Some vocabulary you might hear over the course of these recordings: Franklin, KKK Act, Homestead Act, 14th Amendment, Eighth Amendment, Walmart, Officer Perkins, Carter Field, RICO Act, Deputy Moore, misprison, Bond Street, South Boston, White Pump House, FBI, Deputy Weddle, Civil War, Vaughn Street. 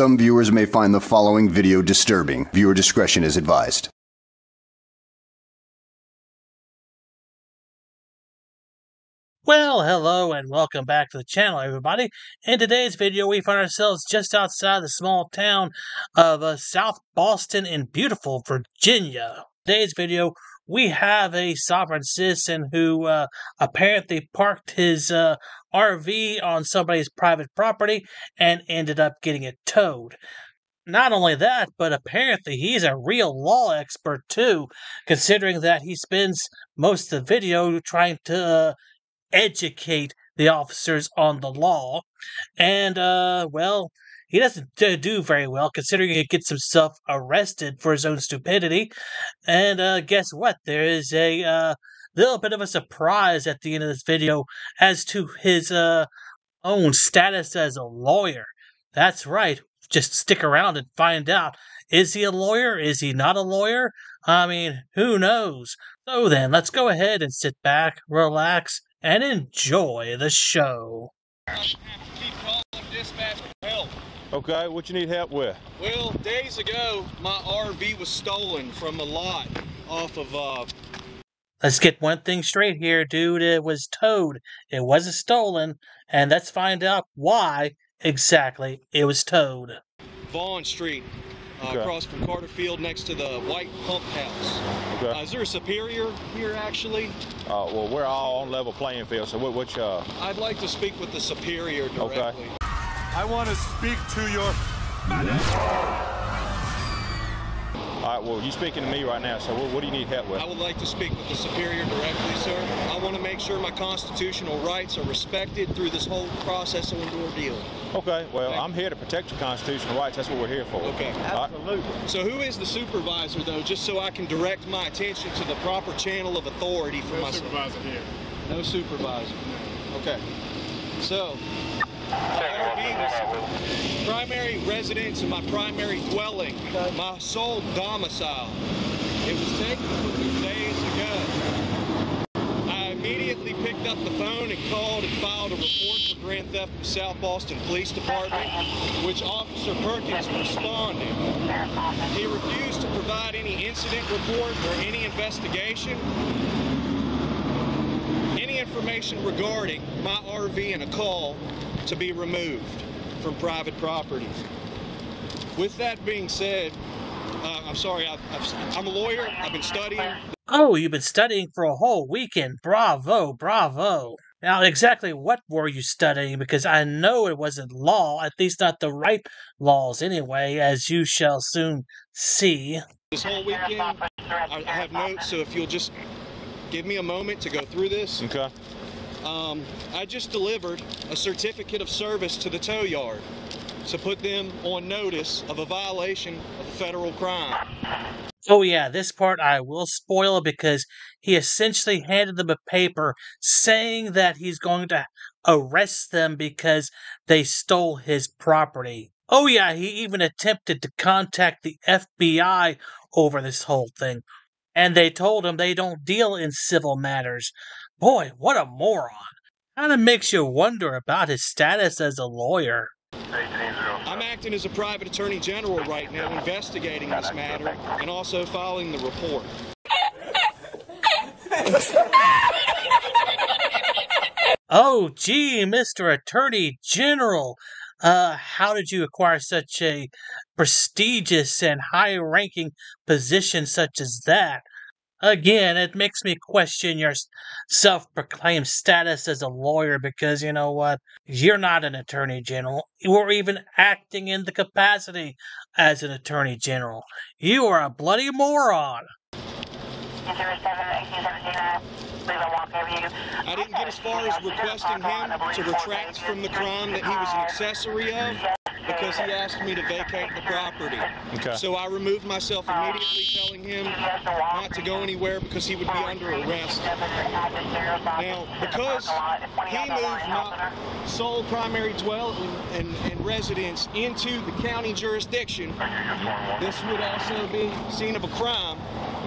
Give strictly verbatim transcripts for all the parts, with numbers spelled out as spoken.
some viewers may find the following video disturbing. Viewer discretion is advised. Well, hello and welcome back to the channel, everybody. In today's video, we find ourselves just outside the small town of uh, South Boston in beautiful Virginia. Today's video, we have a sovereign citizen who uh, apparently parked his uh, R V on somebody's private property and ended up getting it towed. Not only that, but apparently he's a real law expert too, considering that he spends most of the video trying to uh, educate the officers on the law. And, uh, well, he doesn't do very well, considering he gets himself arrested for his own stupidity. And, uh, guess what? There is a, uh, little bit of a surprise at the end of this video as to his, uh, own status as a lawyer. That's right. Just stick around and find out. Is he a lawyer? Is he not a lawyer? I mean, who knows? So then, let's go ahead and sit back, relax, and enjoy the show. Okay, what you need help with? Well, days ago, my R V was stolen from a lot off of... Uh... Let's get one thing straight here, dude. It was towed. It wasn't stolen. And let's find out why exactly it was towed. Vaughn Street, uh, okay. Across from Carter Field, next to the White Pump House. Okay. Uh, is there a Superior here, actually? Uh, well, we're all on level playing field, so which... Uh... I'd like to speak with the Superior directly. Okay. I want to speak to your... All right, well, you're speaking to me right now, so what do you need help with? I would like to speak with the Superior directly, sir. I want to make sure my constitutional rights are respected through this whole process and ordeal. Okay, well, I'm here to protect your constitutional rights. That's what we're here for. Okay. Absolutely. Right. So who is the supervisor, though, just so I can direct my attention to the proper channel of authority for myself? No supervisor here. No supervisor. Okay. So... my primary residence and my primary dwelling, my sole domicile. It was taken from me days ago. I immediately picked up the phone and called and filed a report for grand theft with South Boston Police Department, which Officer Perkins responded. He refused to provide any incident report or any investigation. Any information regarding my R V and a call to be removed from private property. With that being said, uh, I'm sorry, I've, I've, I'm a lawyer, I've been studying. Oh, you've been studying for a whole weekend. Bravo, bravo. Now, exactly what were you studying? Because I know it wasn't law, at least not the right laws anyway, as you shall soon see. This whole weekend, I have notes, so if you'll just give me a moment to go through this. Okay. Um, I just delivered a certificate of service to the tow yard to put them on notice of a violation of a federal crime. Oh yeah, this part I will spoil because he essentially handed them a paper saying that he's going to arrest them because they stole his property. Oh yeah, he even attempted to contact the F B I over this whole thing. And they told him they don't deal in civil matters. Boy, what a moron. Kind of makes you wonder about his status as a lawyer. I'm acting as a private attorney general right now, investigating this matter and also filing the report. Oh, gee, Mister Attorney General. Uh, how did you acquire such a prestigious and high-ranking position such as that? Again, it makes me question your self-proclaimed status as a lawyer because, you know what, you're not an attorney general or even acting in the capacity as an attorney general. You are a bloody moron. I didn't get as far as requesting him to retract from the crime that he was an accessory of because he asked me to vacate the property. Okay. So I removed myself immediately, telling him not to go anywhere because he would be under arrest. Now, because he moved my sole primary dwelling and, and residence into the county jurisdiction, this would also be scene of a crime.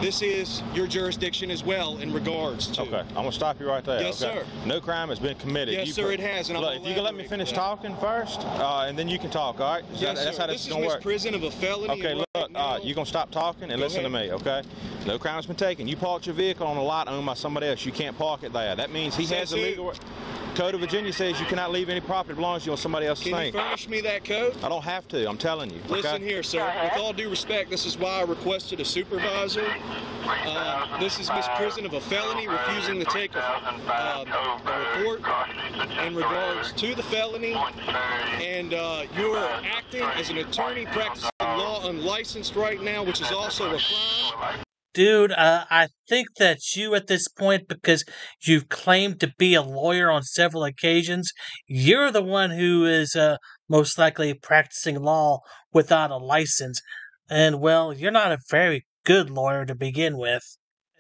this is your jurisdiction as well in regards to. Okay, I'm going to stop you right there. Yes, okay. Sir. No crime has been committed. Yes, you sir, it has. And look, I'm if you can let me finish talking first, uh, and then you can talk, all right? Yes, that, sir. That's how this, this is going to work. Prison of a felony. Okay, right look, uh, you're going to stop talking and Go listen ahead. to me, okay? No crime has been taken. You parked your vehicle on a lot owned by somebody else. You can't park it there. That means he says has the legal... Code of Virginia says you cannot leave any property that belongs to you on somebody else's thing. Can you furnish me that code? I don't have to. I'm telling you. Listen okay? here, sir. With all due respect, this is why I requested a supervisor. Uh, this is misprison of a felony, refusing to take a, uh, a report in regards to the felony, and uh, you're acting as an attorney practicing law unlicensed right now, which is also a crime. Dude, uh, I think that's you at this point because you've claimed to be a lawyer on several occasions. You're the one who is uh, most likely practicing law without a license. And, well, you're not a very good lawyer to begin with,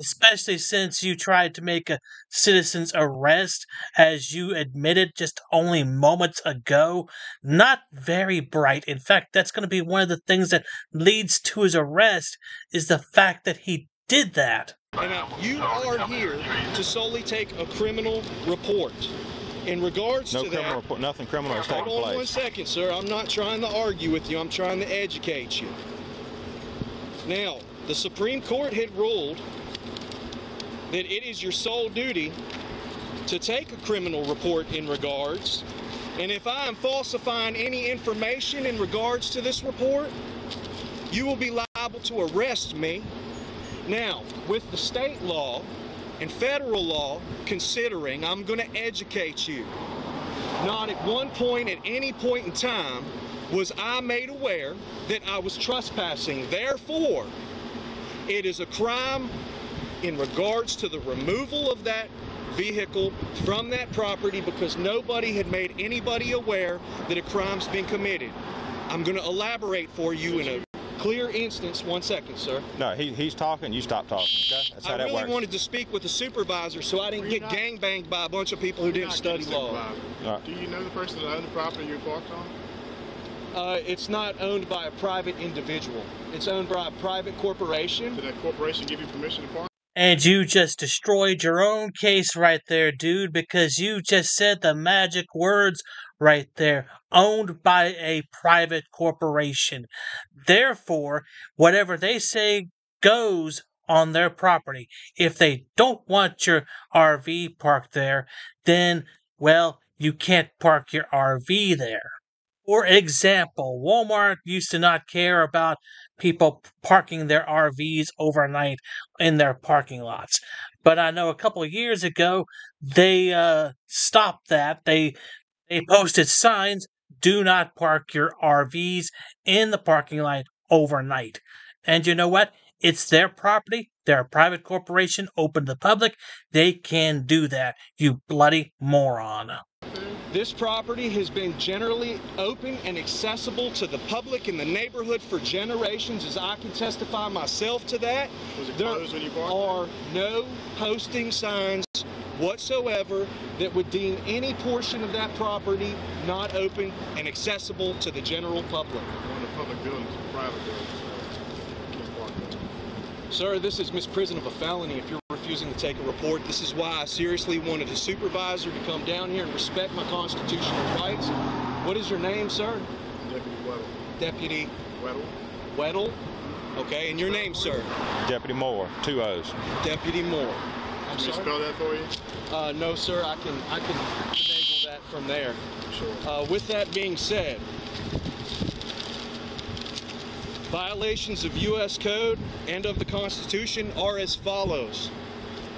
especially since you tried to make a citizen's arrest, as you admitted just only moments ago. Not very bright. In fact, that's going to be one of the things that leads to his arrest, is the fact that he did that. Now, you are here to solely take a criminal report. In regards no to criminal that... Report, nothing criminal has taken place. Hold on one second, sir. I'm not trying to argue with you. I'm trying to educate you. Now, the Supreme Court had ruled that it is your sole duty to take a criminal report in regards, and if I am falsifying any information in regards to this report, you will be liable to arrest me. Now, with the state law and federal law considering, I'm going to educate you. Not at one point, at any point in time, was I made aware that I was trespassing. Therefore, it is a crime in regards to the removal of that vehicle from that property because nobody had made anybody aware that a crime's been committed. I'm going to elaborate for you in a clear instance. One second, sir. No, he, he's talking. You stop talking. Okay? That's how I that really works. wanted to speak with the supervisor so I didn't Were get gangbanged by a bunch of people who didn't study law. Right. Do you know the person that owned the property you parked on? Uh, it's not owned by a private individual. It's owned by a private corporation. Did that corporation give you permission to park? And you just destroyed your own case right there, dude, because you just said the magic words right there. Owned by a private corporation. Therefore, whatever they say goes on their property. If they don't want your R V parked there, then, well, you can't park your R V there. For example, Walmart used to not care about people parking their R Vs overnight in their parking lots. But I know a couple of years ago, they uh, stopped that. They, they posted signs, do not park your R Vs in the parking lot overnight. And you know what? It's their property. They're a private corporation, open to the public. They can do that, you bloody moron. This property has been generally open and accessible to the public in the neighborhood for generations, as I can testify myself to that. There are no posting signs whatsoever that would deem any portion of that property not open and accessible to the general public. One of the public buildings is a private building. Sir, this is misprison of a felony if you're refusing to take a report. This is why I seriously wanted a supervisor to come down here and respect my constitutional rights. What is your name, sir? Deputy Weddle. Deputy? Weddle. Weddle? Okay, and your name, sir? Deputy Moore. Two O's. Deputy Moore. I'm sorry? Can you spell that for you? Uh, no, sir. I can, I can enable that from there. Sure. Uh, with that being said, violations of U S Code and of the Constitution are as follows.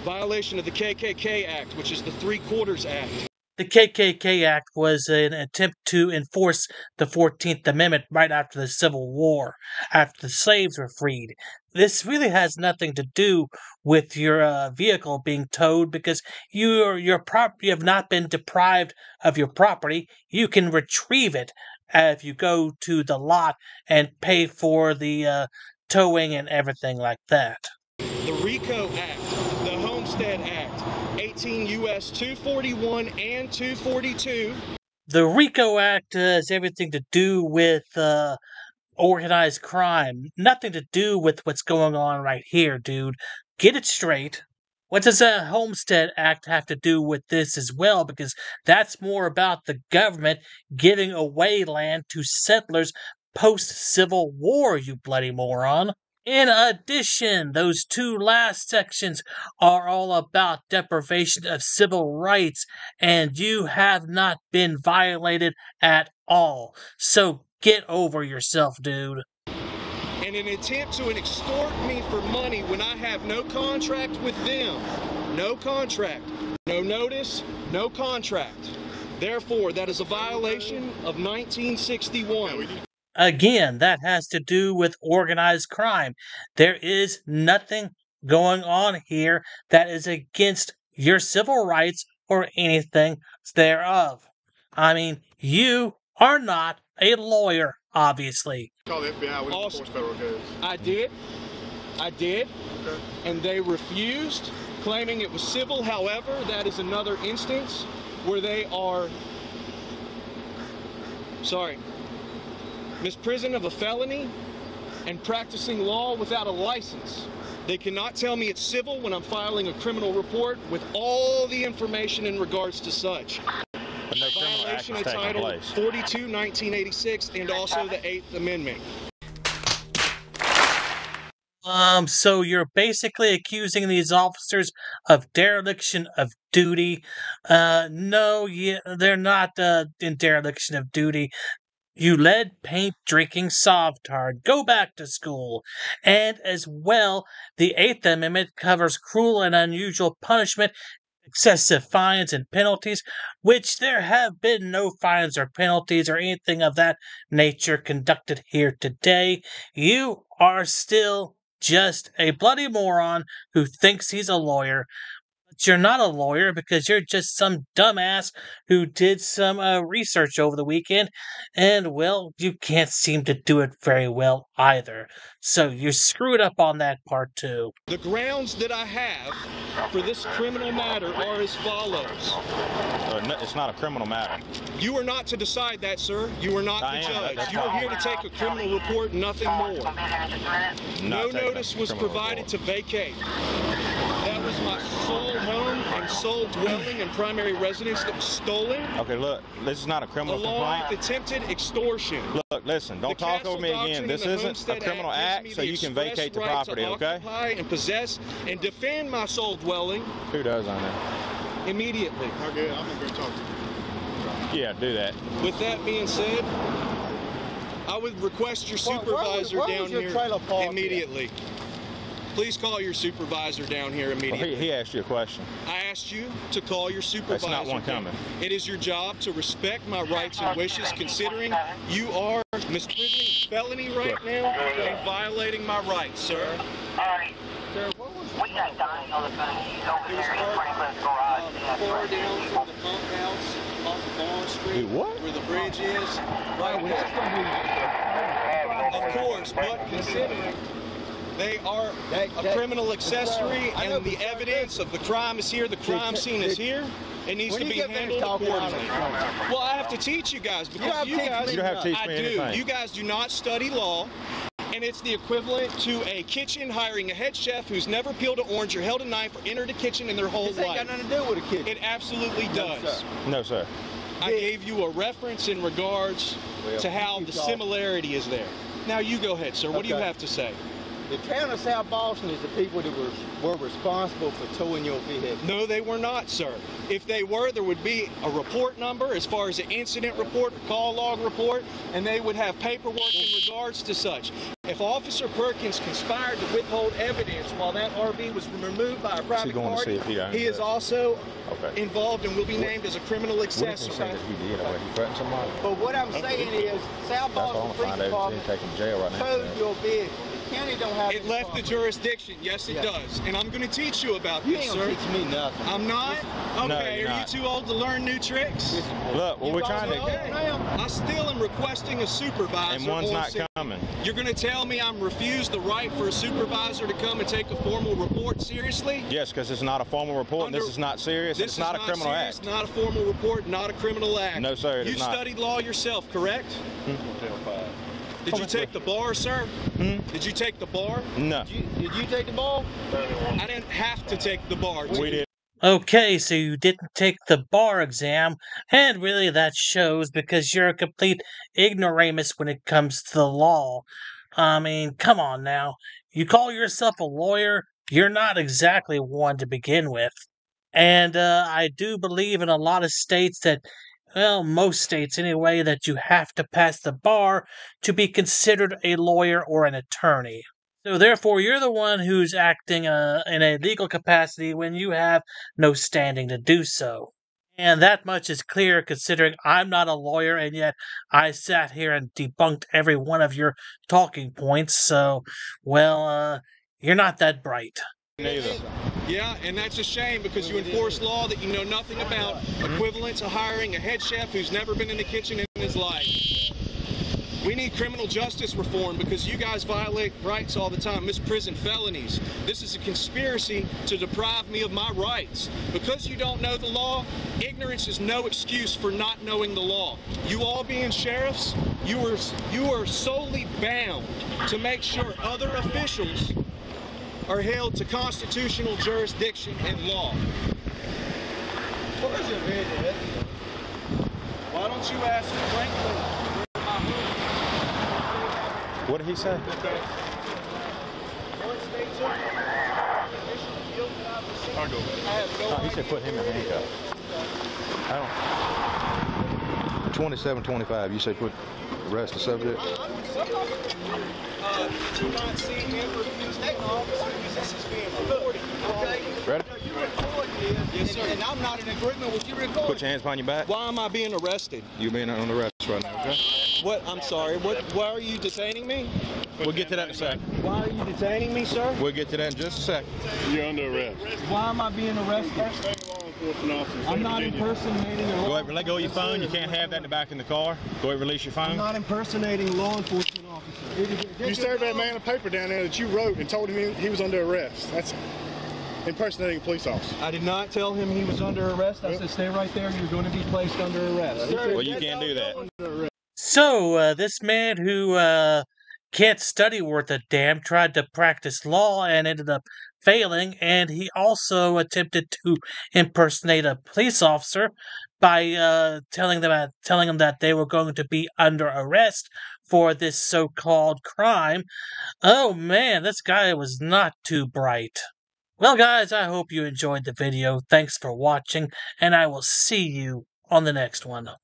Violation of the K K K Act, which is the Three Quarters Act. The K K K Act was an attempt to enforce the fourteenth Amendment right after the Civil War, after the slaves were freed. This really has nothing to do with your uh, vehicle being towed because you, are, your prop- you have not been deprived of your property. You can retrieve it if you go to the lot and pay for the uh, towing and everything like that. The RICO Act, the Homestead Act, eighteen U S two forty-one and two forty-two. The RICO Act uh, has everything to do with uh, organized crime. Nothing to do with what's going on right here, dude. Get it straight. What does the Homestead Act have to do with this as well? Because that's more about the government giving away land to settlers post-Civil War, you bloody moron. In addition, those two last sections are all about deprivation of civil rights, and you have not been violated at all. So get over yourself, dude. And an attempt to extort me for money when I have no contract with them. No contract. No notice. No contract. Therefore, that is a violation of nineteen sixty-one. Again, that has to do with organized crime. There is nothing going on here that is against your civil rights or anything thereof. I mean, you are not a lawyer, obviously. Call the F B I. We also, federal goods. I did. I did. Okay. And they refused, claiming it was civil. However, that is another instance where they are, sorry, misprison of a felony and practicing law without a license. They cannot tell me it's civil when I'm filing a criminal report with all the information in regards to such. No violation of Title forty-two, nineteen eighty-six, and also the Eighth Amendment. Um, so you're basically accusing these officers of dereliction of duty. Uh, no, you, they're not uh, in dereliction of duty. You lead paint drinking softard. Go back to school. And as well, the Eighth Amendment covers cruel and unusual punishment, excessive fines and penalties, which there have been no fines or penalties or anything of that nature conducted here today. You are still just a bloody moron who thinks he's a lawyer. But you're not a lawyer because you're just some dumbass who did some uh, research over the weekend. And, well, you can't seem to do it very well either. So you screwed up on that part, too. The grounds that I have for this criminal matter are as follows. Uh, it's not a criminal matter. You are not to decide that, sir. You are not I the am, judge. You are here to take a criminal report, nothing more. No notice was provided report. to vacate. That was my sole home and sole dwelling and primary residence that was stolen. Okay, look, this is not a criminal complaint. Attempted extortion. Look, listen, don't talk over me again. This isn't a criminal act, so you can vacate the property, okay? And possess and defend my sole dwelling. Who does on that? Immediately. Okay, I'm gonna go talk to you. Yeah, do that. With that being said, I would request your supervisor down here immediately. Please call your supervisor down here immediately. Well, he, he asked you a question. I asked you to call your supervisor. That's not one coming. It is your job to respect my rights and wishes, considering you are misprisoning felony right now and violating my rights, sir. All right. Sir, what was the we got dying on the phone. He's over there in Franklin's garage. Um, far down from the pump house off of Bond Street, Dude, what? where the bridge is. Right, well, that's going to be. Of course, but considering they are that, a that, criminal accessory, and know, the evidence of the crime is here. The crime scene is here. It needs to be handled accordingly. Well, I have to teach you guys because you, you guys, you have to teach me I anything. do. You guys do not study law, and it's the equivalent to a kitchen hiring a head chef who's never peeled an orange or held a knife or entered a kitchen in their whole life. This ain't got nothing to do with a kitchen. It absolutely does. No, sir. No, sir. I gave you a reference in regards well, to how the similarity is there. Now you go ahead, sir. What okay. do you have to say? The town of South Boston is the people that were, were responsible for towing your vehicle. No, they were not, sir. If they were, there would be a report number as far as an incident report, a call log report, and they would have paperwork in regards to such. If Officer Perkins conspired to withhold evidence while that R V was removed by a private party, he, he is also okay. involved and will be named as a criminal accessory. But what I'm saying is, South Boston Police Department towed your vehicle. County don't have it left problem. the jurisdiction. Yes, it yeah. does. And I'm going to teach you about you this, sir. You teach me nothing. I'm not? Okay, no, you're are not. you too old to learn new tricks? Look, well, you we're trying to... Okay. I still am requesting a supervisor. And one's not city. coming. You're going to tell me I'm refused the right for a supervisor to come and take a formal report seriously? Yes, because it's not a formal report. Under, and this is not serious. This it's is not, not a criminal serious, act. not a formal report, not a criminal act. No, sir, it you is not. You studied law yourself, correct? Mm-hmm. Did you take the bar, sir? Hmm? Did you take the bar? No. Did you, did you take the bar? I didn't have to take the bar. We did. Okay, so you didn't take the bar exam, and really that shows because you're a complete ignoramus when it comes to the law. I mean, come on now. You call yourself a lawyer, you're not exactly one to begin with. And uh, I do believe in a lot of states that, well, most states anyway, that you have to pass the bar to be considered a lawyer or an attorney. So therefore, you're the one who's acting uh, in a legal capacity when you have no standing to do so. And that much is clear considering I'm not a lawyer, and yet I sat here and debunked every one of your talking points. So, well, uh, you're not that bright. Neither. Yeah, and that's a shame because you enforce law that you know nothing about, equivalent to hiring a head chef who's never been in the kitchen in his life. We need criminal justice reform because you guys violate rights all the time, misprison felonies. This is a conspiracy to deprive me of my rights. Because you don't know the law, ignorance is no excuse for not knowing the law. You all being sheriffs, you are, you are solely bound to make sure other officials are held to constitutional jurisdiction and law. Where's your video? Why don't you ask Franklin? What did he say? Oh, he said put him in handcuffs. I don't. twenty-seven twenty-five, you said put the rest of the subject? Uh, do not see him refuse that officer because this is being recorded. Okay? Ready? You're recording this, yes, and, and I'm not in agreement with you recording. Put your hands behind your back. Why am I being arrested? You're being on arrest right now, okay? What? I'm sorry. What? Why are you detaining me? We'll get to that in a second. Why are you detaining me, sir? We'll get to that in just a second. You're under arrest. Why am I being arrested? I'm not impersonating law. Go ahead, let go of your phone. You can't have that in the back in the car. Go ahead, release your phone. I'm not impersonating law enforcement officer. You served that man a paper down there that you wrote and told him he was under arrest. That's impersonating a police officer. I did not tell him he was under arrest. I said, stay right there. You're going to be placed under arrest. Well, you can't do that. So, uh, this man who uh, can't study worth a damn tried to practice law and ended up failing, and he also attempted to impersonate a police officer by uh, telling them uh, telling them that they were going to be under arrest for this so-called crime. Oh man, this guy was not too bright. Well guys, I hope you enjoyed the video. Thanks for watching, and I will see you on the next one.